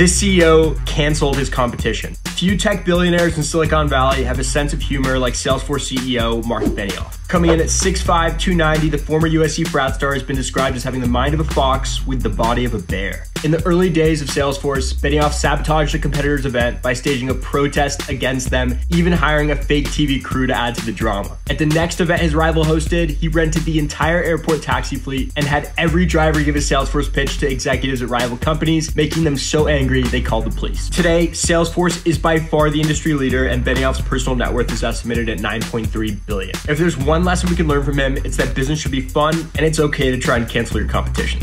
This CEO canceled his competition. Few tech billionaires in Silicon Valley have a sense of humor like Salesforce CEO Marc Benioff. Coming in at 6'5", 290, the former USC frat star has been described as having the mind of a fox with the body of a bear. In the early days of Salesforce, Benioff sabotaged a competitor's event by staging a protest against them, even hiring a fake TV crew to add to the drama. At the next event his rival hosted, he rented the entire airport taxi fleet and had every driver give a Salesforce pitch to executives at rival companies, making them so angry they called the police. Today, Salesforce is by far the industry leader, and Benioff's personal net worth is estimated at $9.3 billion. If there's one lesson we can learn from him, it's that business should be fun, and it's okay to try and cancel your competition.